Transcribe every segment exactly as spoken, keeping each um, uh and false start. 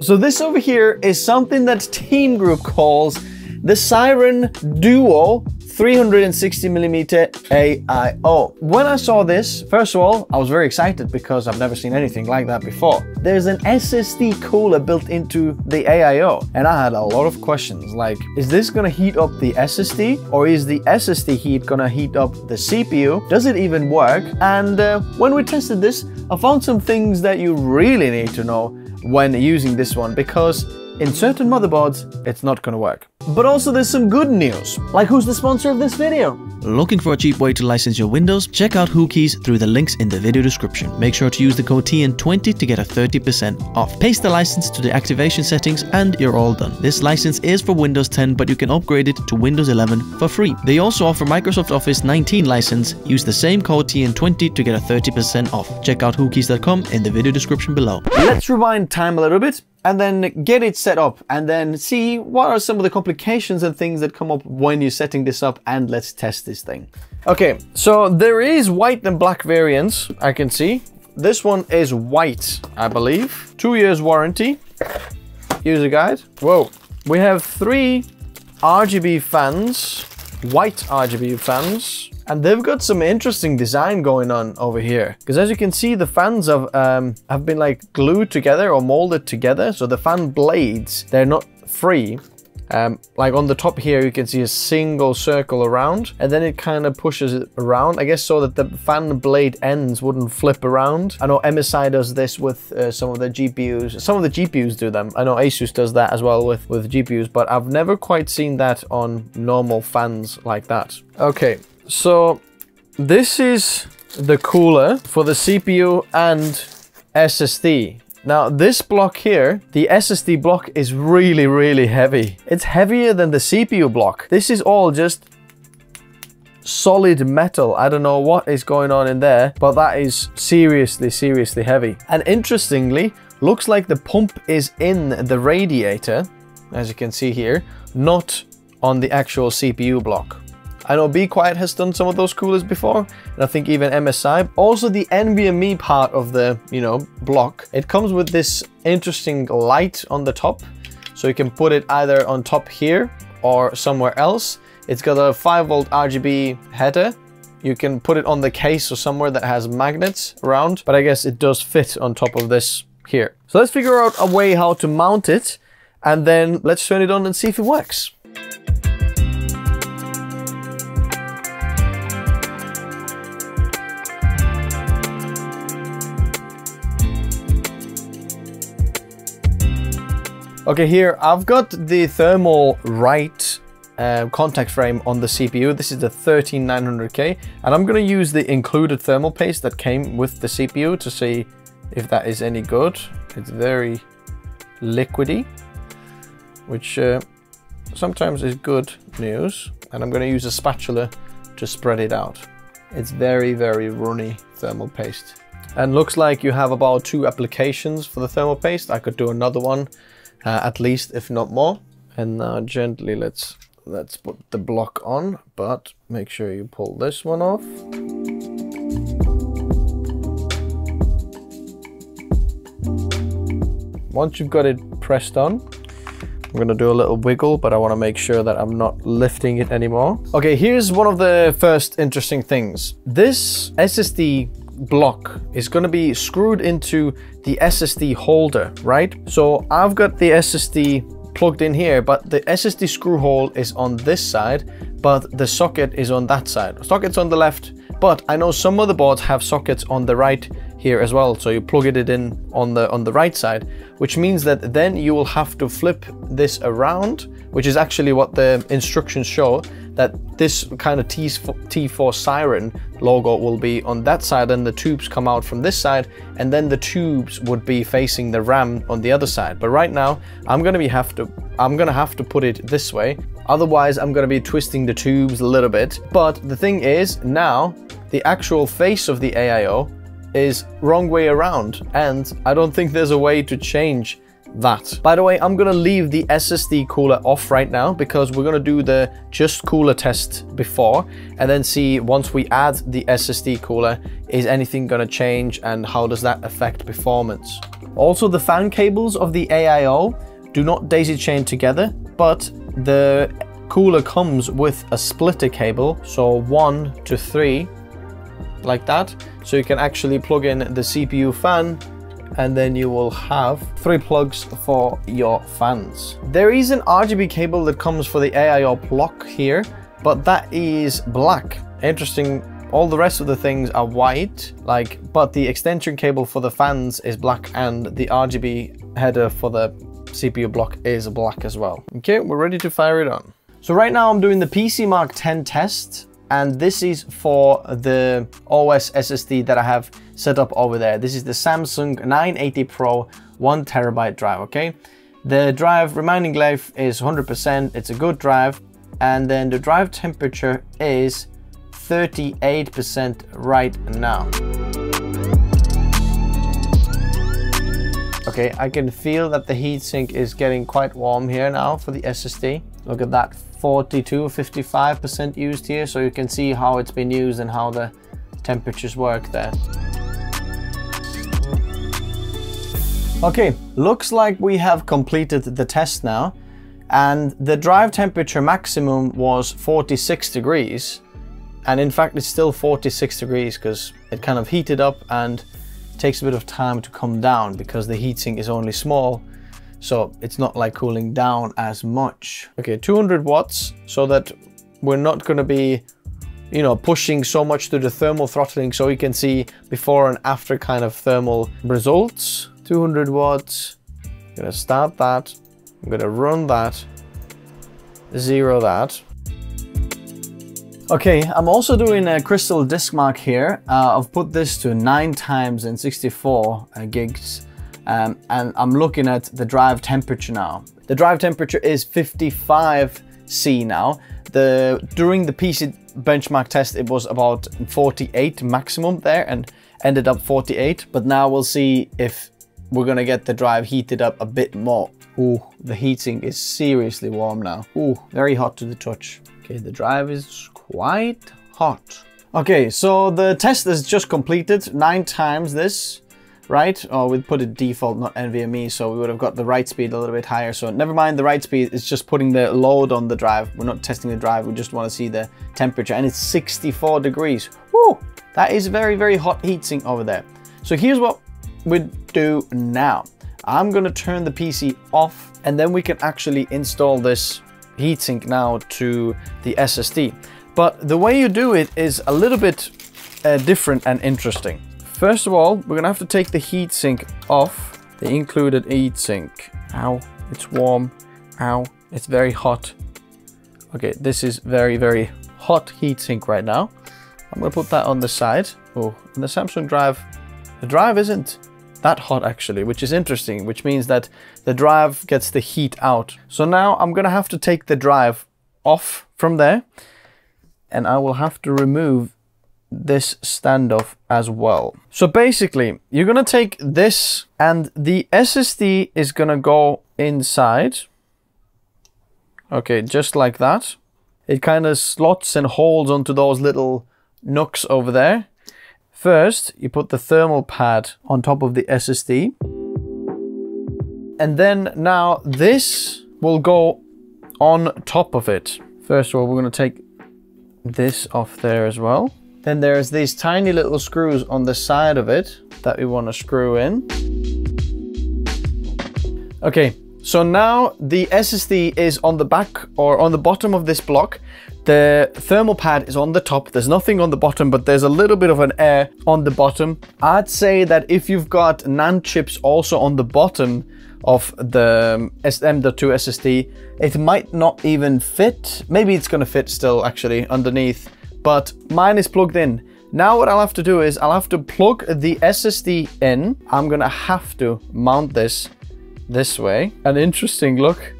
So this over here is something that Team Group calls the Siren D U O three hundred sixty millimeter A I O. When I saw this, first of all, I was very excited because I've never seen anything like that before. There's an S S D cooler built into the A I O, and I had a lot of questions like, is this gonna heat up the S S D, or is the S S D heat gonna heat up the C P U? Does it even work? And uh, when we tested this, I found some things that you really need to know when using this one, because in certain motherboards, it's not gonna work. But also there's some good news, like who's the sponsor of this video? Looking for a cheap way to license your Windows? Check out WhoKeys through the links in the video description. Make sure to use the code T N twenty to get a thirty percent off. Paste the license to the activation settings and you're all done. This license is for Windows ten, but you can upgrade it to Windows eleven for free. They also offer Microsoft Office nineteen license. Use the same code T N twenty to get a thirty percent off. Check out WhoKeys dot com in the video description below. Let's rewind time a little bit and then get it set up and then see what are some of the complications and things that come up when you're setting this up, and let's test this thing. Okay, so there is white and black variants, I can see. This one is white, I believe. Two years warranty, user guide. Whoa, we have three R G B fans, white R G B fans, and they've got some interesting design going on over here. Because as you can see, the fans have, um, have been like glued together or molded together. So the fan blades, they're not free. Um, like on the top here, you can see a single circle around, and then it kind of pushes it around, I guess, so that the fan blade ends wouldn't flip around. I know M S I does this with uh, some of the G P Us. Some of the G P Us do them. I know Asus does that as well with, with G P Us, but I've never quite seen that on normal fans like that. Okay, so this is the cooler for the C P U and S S D. Now this block here, the S S D block is really, really heavy. It's heavier than the C P U block. This is all just solid metal. I don't know what is going on in there, but that is seriously, seriously heavy. And interestingly, looks like the pump is in the radiator, as you can see here, not on the actual C P U block. I know Be Quiet has done some of those coolers before, and I think even M S I. Also the N V M e part of the, you know, block, it comes with this interesting light on the top, so you can put it either on top here or somewhere else. It's got a five volt R G B header. You can put it on the case or somewhere that has magnets around, but I guess it does fit on top of this here. So let's figure out a way how to mount it, and then let's turn it on and see if it works. Okay, here I've got the thermal right uh, contact frame on the C P U. This is the thirteen nine hundred K, and I'm gonna use the included thermal paste that came with the C P U to see if that is any good. It's very liquidy, which uh, sometimes is good news. And I'm gonna use a spatula to spread it out. It's very, very runny thermal paste. And looks like you have about two applications for the thermal paste. I could do another one. Uh, at least, if not more. And now gently let's let's put the block on, but make sure you pull this one off. Once you've got it pressed on, I'm gonna do a little wiggle, but I wanna make sure that I'm not lifting it anymore. Okay, here's one of the first interesting things. This S S D block is going to be screwed into the S S D holder, right? So I've got the S S D plugged in here, but the S S D screw hole is on this side, but the socket is on that side. Socket's on the left, but I know some other boards have sockets on the right here as well, so you plug it in on the on the right side, which means that then you will have to flip this around, which is actually what the instructions show, that this kind of T four Siren logo will be on that side, and the tubes come out from this side, and then the tubes would be facing the RAM on the other side. But right now I'm gonna be have to I'm gonna have to put it this way, otherwise I'm gonna be twisting the tubes a little bit. But the thing is, now the actual face of the A I O is wrong way around, and I don't think there's a way to change that. By the way, I'm gonna leave the S S D cooler off right now, because we're gonna do the just cooler test before, and then see once we add the S S D cooler, is anything gonna change and how does that affect performance. Also, the fan cables of the A I O do not daisy chain together, but the cooler comes with a splitter cable, so one to three, like that. So you can actually plug in the C P U fan, and then you will have three plugs for your fans. There is an R G B cable that comes for the A I O block here, but that is black. Interesting. All the rest of the things are white, like, but the extension cable for the fans is black, and the R G B header for the C P U block is black as well. Okay, we're ready to fire it on. So right now I'm doing the P C Mark ten test, and this is for the O S S S D that I have set up over there. This is the Samsung nine eighty Pro one terabyte drive, okay? The drive remaining life is one hundred percent, it's a good drive, and then the drive temperature is thirty-eight percent right now. Okay, I can feel that the heatsink is getting quite warm here now for the S S D. Look at that, forty-two, fifty-five percent used here, so you can see how it's been used and how the temperatures work there. Okay, looks like we have completed the test now, and the drive temperature maximum was forty-six degrees. And in fact, it's still forty-six degrees because it kind of heated up and takes a bit of time to come down because the heatsink is only small. So it's not like cooling down as much. Okay, two hundred watts, so that we're not going to be, you know, pushing so much to the thermal throttling, so we can see before and after kind of thermal results. two hundred watts, I'm going to start that. I'm going to run that, zero that. Okay, I'm also doing a Crystal Disk Mark here. Uh, I've put this to nine times and sixty-four uh, gigs, um, and I'm looking at the drive temperature now. The drive temperature is fifty-five C now. The during the P C benchmark test, it was about forty-eight maximum there, and ended up forty-eight. But now we'll see if we're gonna get the drive heated up a bit more. Ooh, the heatsink is seriously warm now. Ooh, very hot to the touch. Okay, the drive is quite hot. Okay, so the test is just completed, nine times this, right? Oh, we put it default, not N V M E, so we would have got the write speed a little bit higher. So never mind the write speed, it's just putting the load on the drive. We're not testing the drive, we just want to see the temperature, and it's sixty-four degrees. Woo! That is very, very hot heatsink over there. So here's what we do now. I'm gonna turn the P C off, and then we can actually install this heatsink now to the S S D. But the way you do it is a little bit uh, different and interesting. First of all, we're gonna have to take the heatsink off, the included heatsink. Ow, it's warm. Ow, it's very hot. Okay, this is very, very hot heatsink right now. I'm gonna put that on the side. Oh, and the Samsung drive, the drive isn't that hot actually, which is interesting, which means that the drive gets the heat out. So now I'm gonna have to take the drive off from there, and I will have to remove this standoff as well. So basically, you're gonna take this, and the S S D is gonna go inside. Okay, just like that. It kind of slots and holds onto those little nooks over there. First, you put the thermal pad on top of the S S D. And then now this will go on top of it. First of all, we're going to take this off there as well. Then there's these tiny little screws on the side of it that we want to screw in. Okay, so now the S S D is on the back or on the bottom of this block. The thermal pad is on the top. There's nothing on the bottom, but there's a little bit of an air on the bottom. I'd say that if you've got NAND chips also on the bottom of the M dot two S S D, it might not even fit. Maybe it's gonna fit still actually underneath, but mine is plugged in. Now what I'll have to do is I'll have to plug the S S D in. I'm gonna have to mount this this way. An interesting look.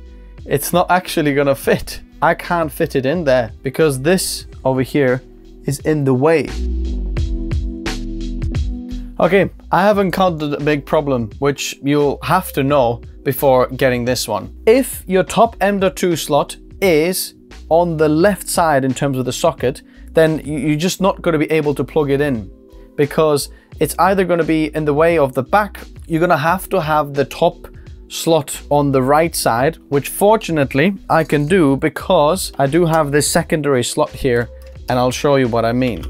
It's not actually gonna fit. I can't fit it in there because this over here is in the way. Okay, I have encountered a big problem, which you'll have to know before getting this one. If your top M dot two slot is on the left side in terms of the socket, then you're just not going to be able to plug it in. because it's either going to be in the way of the back. You're going to have to have the top slot on the right side, which fortunately I can do because I do have this secondary slot here, and I'll show you what I mean.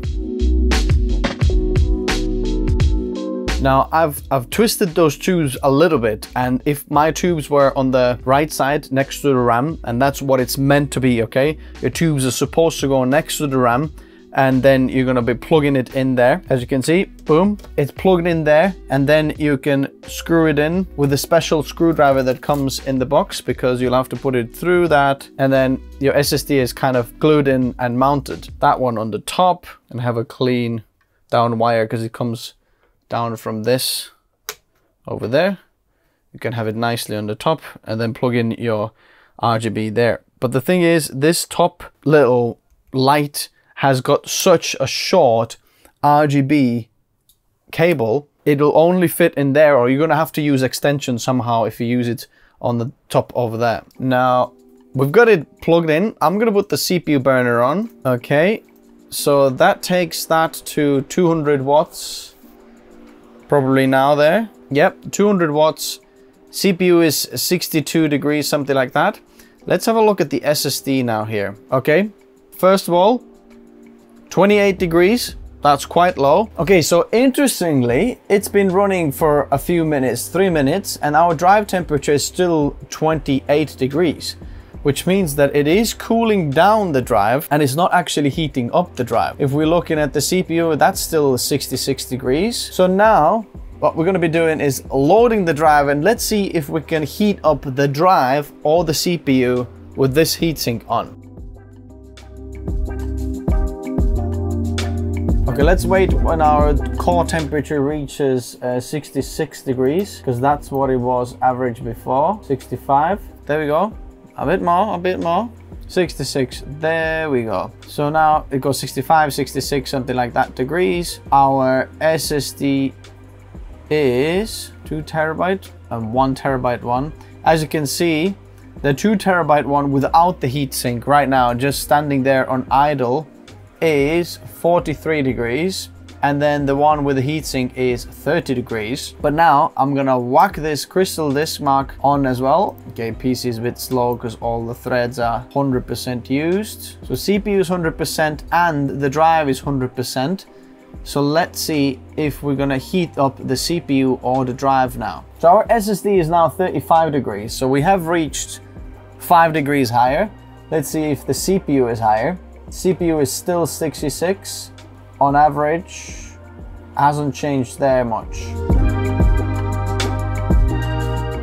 Now I've, I've twisted those tubes a little bit, and if my tubes were on the right side next to the RAM, and that's what it's meant to be, okay? Your tubes are supposed to go next to the RAM, and then you're gonna be plugging it in there. As you can see, boom, it's plugged in there, and then you can screw it in with a special screwdriver that comes in the box, because you'll have to put it through that, and then your S S D is kind of glued in and mounted. That one on the top, and have a clean down wire because it comes down from this over there. You can have it nicely on the top and then plug in your R G B there. But the thing is, this top little light has got such a short R G B cable, it'll only fit in there, or you're gonna have to use extension somehow if you use it on the top over there. Now, we've got it plugged in. I'm gonna put the C P U burner on, okay? So that takes that to two hundred watts. Probably now there. Yep, two hundred watts. C P U is sixty-two degrees, something like that. Let's have a look at the S S D now here. Okay, first of all, twenty-eight degrees. That's quite low. Okay, so interestingly, it's been running for a few minutes, three minutes, and our drive temperature is still twenty-eight degrees, which means that it is cooling down the drive and it's not actually heating up the drive. If we're looking at the C P U, that's still sixty-six degrees. So now what we're gonna be doing is loading the drive, and let's see if we can heat up the drive or the C P U with this heatsink on. Okay, let's wait when our core temperature reaches uh, sixty-six degrees, because that's what it was average before, sixty-five. There we go. A bit more, a bit more. sixty-six, there we go. So now it goes sixty-five, sixty-six, something like that degrees. Our S S D is two terabyte and one terabyte one. As you can see, the two terabyte one without the heatsink right now, just standing there on idle, is forty-three degrees. And then the one with the heatsink is thirty degrees. But now I'm gonna whack this Crystal Disk Mark on as well. Okay, P C is a bit slow because all the threads are one hundred percent used. So C P U is one hundred percent and the drive is one hundred percent. So let's see if we're gonna heat up the C P U or the drive now. So our S S D is now thirty-five degrees. So we have reached five degrees higher. Let's see if the C P U is higher. C P U is still sixty-six. On average, hasn't changed there much.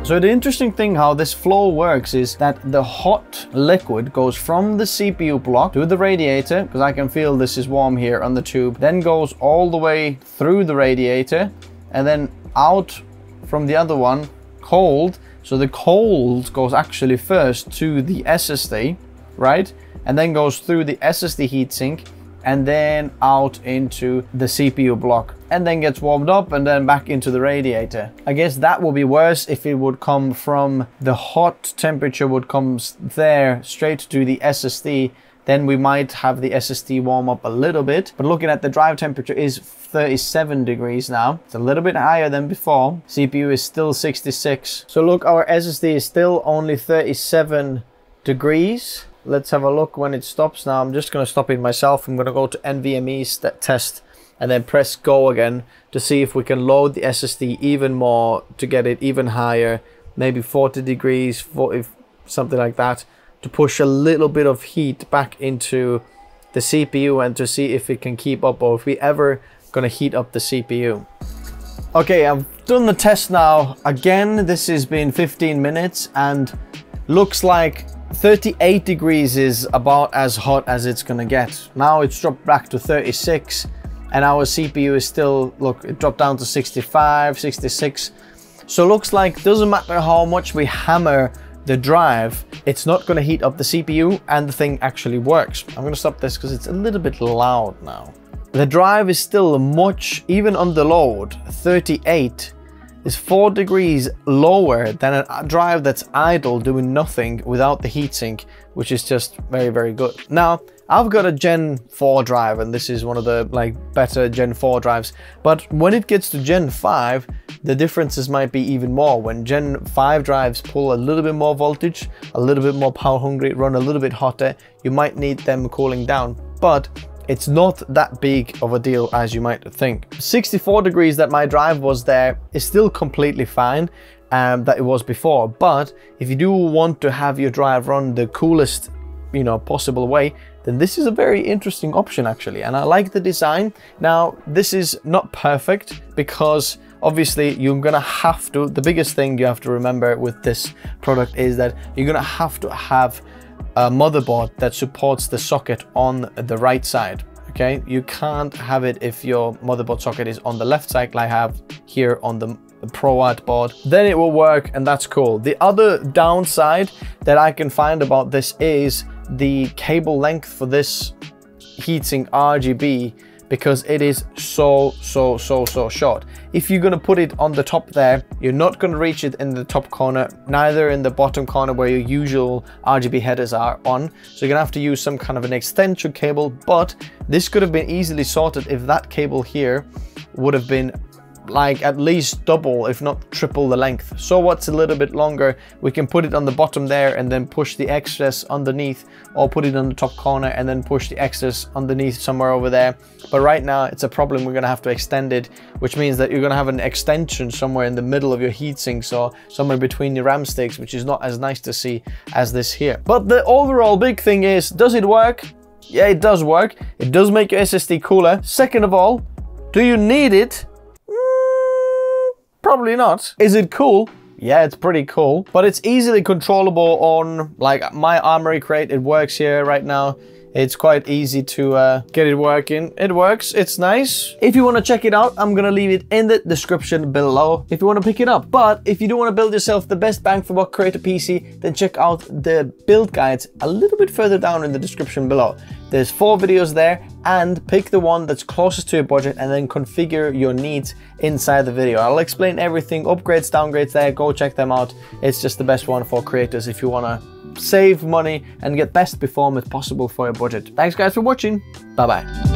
So the interesting thing how this flow works is that the hot liquid goes from the C P U block to the radiator, because I can feel this is warm here on the tube, then goes all the way through the radiator and then out from the other one, cold. So the cold goes actually first to the S S D, right? And then goes through the S S D heatsink, and then out into the C P U block, and then gets warmed up and then back into the radiator. I guess that would be worse if it would come from the hot temperature would come there straight to the S S D, then we might have the S S D warm up a little bit. But looking at the drive temperature is thirty-seven degrees now. It's a little bit higher than before. C P U is still sixty-six. So look, our S S D is still only thirty-seven degrees. Let's have a look when it stops now. I'm just gonna stop it myself. I'm gonna go to N V M E test and then press go again to see if we can load the S S D even more to get it even higher, maybe forty degrees, forty, something like that, to push a little bit of heat back into the C P U and to see if it can keep up or if we ever gonna heat up the C P U. Okay, I've done the test now. Again, this has been fifteen minutes and looks like thirty-eight degrees is about as hot as it's gonna get. Now it's dropped back to thirty-six and our C P U is still, look, it dropped down to sixty-five, sixty-six. So looks like doesn't matter how much we hammer the drive, it's not gonna heat up the C P U and the thing actually works. I'm gonna stop this because it's a little bit loud now. The drive is still much, even on the load, thirty-eight. is four degrees lower than a drive that's idle doing nothing without the heatsink, which is just very, very good. Now, I've got a Gen four drive, and this is one of the like better Gen four drives, but when it gets to Gen five, the differences might be even more. When Gen five drives pull a little bit more voltage, a little bit more power hungry, run a little bit hotter, you might need them cooling down, but it's not that big of a deal as you might think. sixty-four degrees that my drive was there is still completely fine um, that it was before, but if you do want to have your drive run the coolest, you know, possible way, then this is a very interesting option actually, and I like the design. Now, this is not perfect because obviously you're gonna have to, the biggest thing you have to remember with this product is that you're gonna have to have a motherboard that supports the socket on the right side, okay? You can't have it if your motherboard socket is on the left side like I have here on the ProArt board, then it will work, and that's cool. The other downside that I can find about this is the cable length for this heatsink R G B, because it is so, so, so, so short. If you're gonna put it on the top there, you're not gonna reach it in the top corner, neither in the bottom corner where your usual R G B headers are on. So you're gonna have to use some kind of an extension cable, but this could have been easily sorted if that cable here would have been like at least double, if not triple the length. So what's a little bit longer, we can put it on the bottom there and then push the excess underneath, or put it on the top corner and then push the excess underneath somewhere over there. But right now it's a problem, we're gonna have to extend it, which means that you're gonna have an extension somewhere in the middle of your heatsinks or somewhere between your RAM sticks, which is not as nice to see as this here. But the overall big thing is, does it work? Yeah, it does work. It does make your S S D cooler. Second of all, do you need it? Probably not. Is it cool? Yeah, it's pretty cool, but it's easily controllable on like my Armory Crate. It works here right now. It's quite easy to uh, get it working. It works, it's nice. If you wanna check it out, I'm gonna leave it in the description below if you wanna pick it up. But if you do wanna build yourself the best bang for buck creator P C, then check out the build guides a little bit further down in the description below. There's four videos there, and pick the one that's closest to your budget and then configure your needs inside the video. I'll explain everything, upgrades, downgrades there, go check them out. It's just the best one for creators if you wanna save money and get best performance possible for your budget. Thanks guys for watching, bye bye.